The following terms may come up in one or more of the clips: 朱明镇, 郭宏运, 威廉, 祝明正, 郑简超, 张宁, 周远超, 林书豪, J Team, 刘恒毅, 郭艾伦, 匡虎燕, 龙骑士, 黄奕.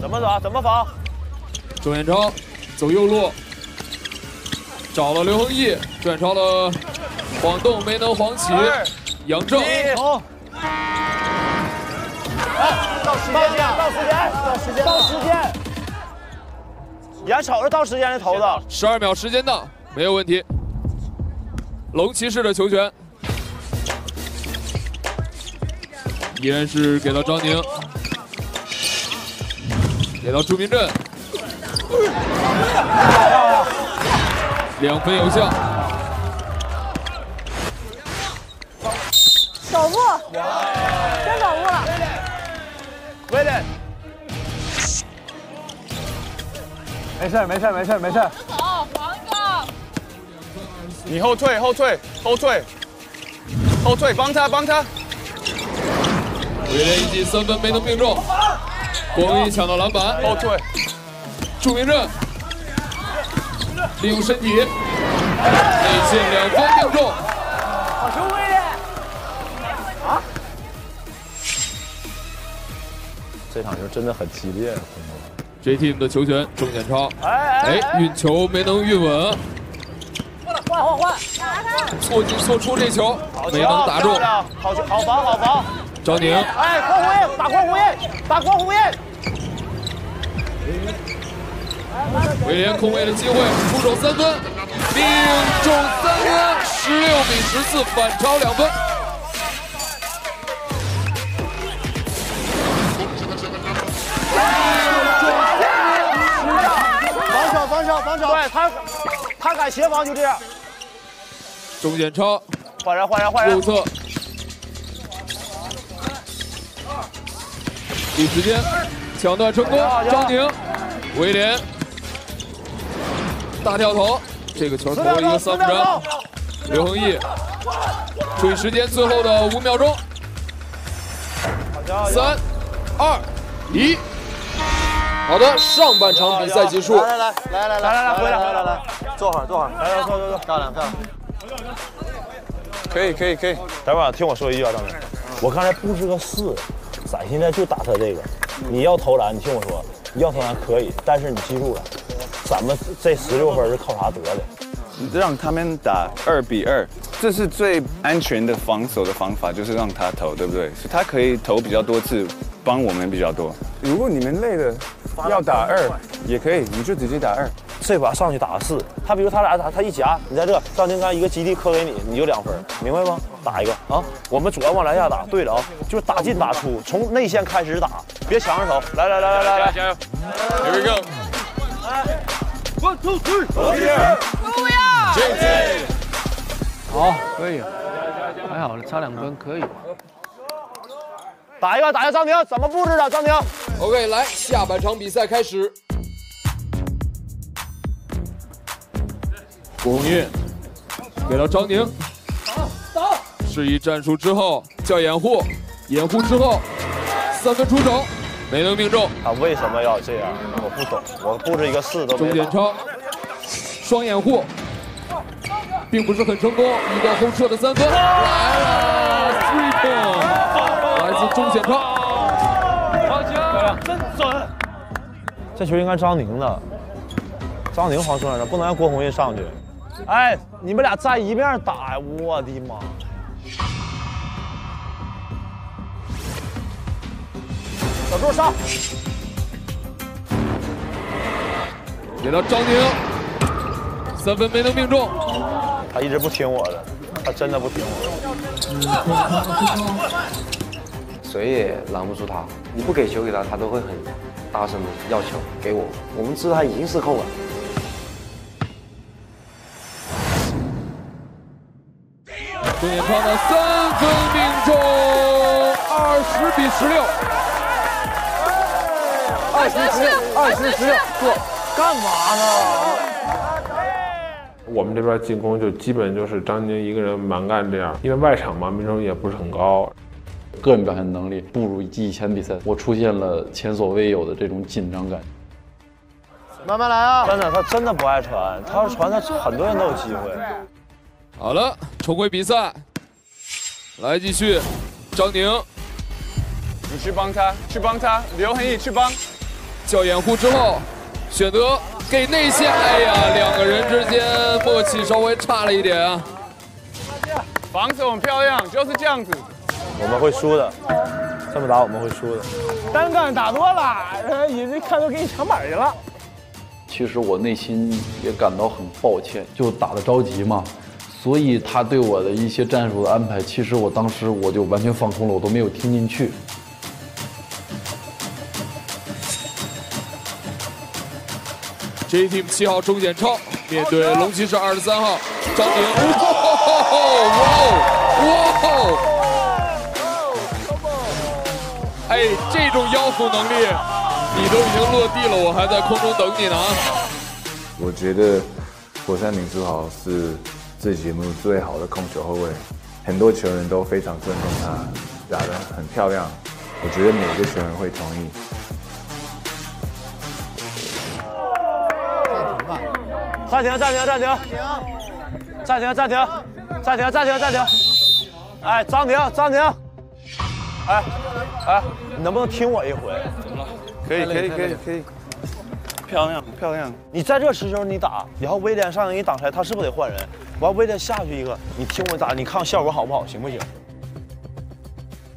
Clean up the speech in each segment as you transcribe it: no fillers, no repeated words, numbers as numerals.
怎么走？怎么防？周远超走右路，找了刘恒毅，转超了晃动，没能晃起。杨正好。到时间了，到时间，到时间，到时间。眼瞅着到时间的头子，12秒时间到，没有问题。龙骑士的球权。 依然是给到张宁，给到朱明镇，2分有效。守住，真守住了。威廉，没事没事没事没事。走，王哥，你后退后退后退后退，帮他帮他。 威廉一记3分没能命中，黄奕抢到篮板，后退。祝明正利用身体，内线2分命中。好球，威廉！啊！这场球真的很激烈。J Team 的球权，郑简超，运球没能运稳。换！错进错出这球没能打中。好球，好防，好防。 张宁，哎，匡虎燕，打匡虎燕，打匡虎燕。威廉空位的机会，出手3分，命中3分，16比14反超2分。防守，防守，防守！对他敢协防就这样。钟简超，换人，换人，换人。右侧。 第时间抢断成功，张宁，威廉大跳投，这个球投了一个3分。刘恒毅注意时间，最后的5秒钟，3、2、1，好的，上半场比赛结束。来，回来，坐会儿，来，漂亮，可以，等会儿听我说一句啊，张宁，我刚才布置个4。 咱现在就打他这个，你要投篮，你听我说，你要投篮可以，但是你记住了，咱们这16分是靠啥得的？你让他们打2比2，这是最安全的防守的方法，就是让他投，对不对？所以他可以投比较多次，帮我们比较多。如果你们累了要打2也可以，你就直接打2。这把上去打4，他比如他俩打，他一夹，你在这张金刚一个基地磕给你，你就2分，明白吗？ 打一个啊！我们主要往篮下打，对了啊，就是打进打出，从内线开始打，别抢着手。来，加油 ！Here we go！ 1、2、3， 好，可以，还好，差2分可以。打一个，张宁怎么布置的？张宁 ，OK， 来，下半场比赛开始。郭宏运给到张宁。 示意战术之后叫掩护，掩护之后3分出手没能命中。他为什么要这样？我不懂。我布置一个4都没。钟点超双掩护，并不是很成功。一个后撤的3分来了 ，three point， 来自钟点超。好球，真准！这球应该张宁的，张宁防守上的，不能让郭宏运上去。哎，你们俩在一面打呀！我的妈！ 小柱上，给到张宁，3分没能命中。他一直不听我的，他真的不听我的。谁也拦不住他，你不给球给他，他都会很大声的要球给我。我们知道他已经失控了。钟点超的3分命中，20比16。 20比16，做干嘛呢？我们这边进攻就基本就是张宁一个人蛮干这样，因为外场嘛，命中率也不是很高。个人表现能力不如以前比赛，我出现了前所未有的这种紧张感。慢慢来啊！真的，他真的不爱传，他要传，他很多人都有机会。好了，重回比赛，来继续，张宁，你去帮他，刘恒毅去帮。叫掩护之后，选择给内线。哎呀，两个人之间默契稍微差了一点啊。防守很漂亮，就是这样子。我们会输的，这么打我们会输的。单杠打多了，也是看都给你抢板去了。其实我内心也感到很抱歉，就打得着急嘛。 所以他对我的一些战术的安排，其实我当时我就完全放空了，我都没有听进去。J Team 7号钟简超面对龙骑士23号张宁，哇哦！哎，这种腰腹能力，你都已经落地了，我还在空中等你呢啊！我觉得火山林书豪是 这节目最好的控球后卫，很多球员都非常尊重他，打得很漂亮。我觉得每个球员会同意。暂停！暂停！暂停！暂停！暂停！暂停！暂停！暂停！哎，张宁，张宁，哎哎，你能不能听我一回？怎么了？可以，可以，可以，可以。 漂亮漂亮！你在这持球你打，然后威廉上来给你挡出来，他是不是得换人？完威廉下去一个，你听我打，你看效果好不好，行不行？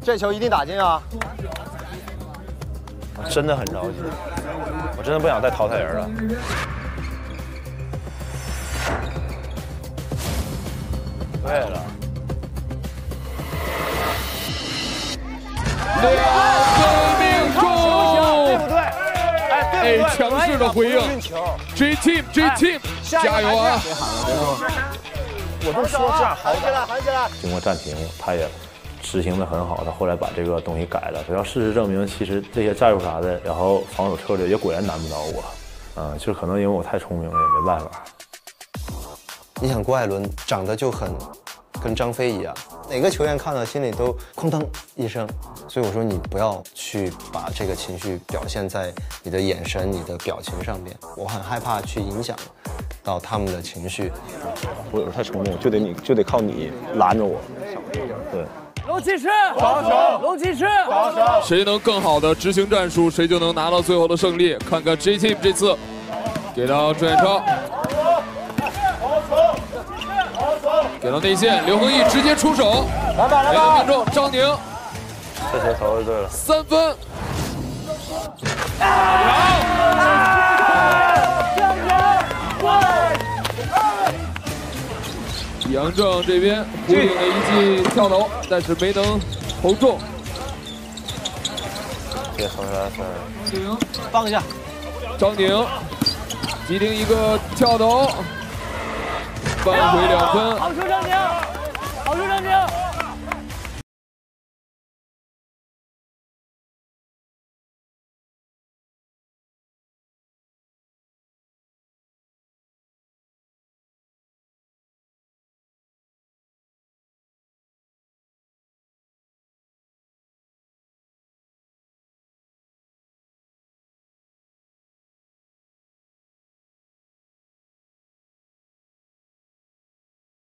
这球一定打进啊！真的很着急，我真的不想再淘汰人了。对了，两个命中，对不对？ 哎，强势的回应 ，J Team J Team， 加油啊！我都说这样好起来，喊起来。经过暂停，他也执行的很好，他后来把这个东西改了。主要事实证明，其实这些战术啥的，然后防守策略也果然难不倒我。嗯，就是可能因为我太聪明了，也没办法。你想郭艾伦长得就很跟张飞一样，哪个球员看到心里都哐当一声。 所以我说，你不要去把这个情绪表现在你的眼神、你的表情上面。我很害怕去影响到他们的情绪。我有时候太冲动，就得靠你拦着我。对，龙骑士防守，龙骑士防守，谁能更好的执行战术，谁就能拿到最后的胜利。看看 J Team 这次给到钟远超，给到内线刘恒毅直接出手，没能命中张宁。 这球投就对了，三分。杨正这边固定了一记跳投，但是没能投中。别投出来分。放下。张宁，急停一个跳投，扳回2分。好球，张宁。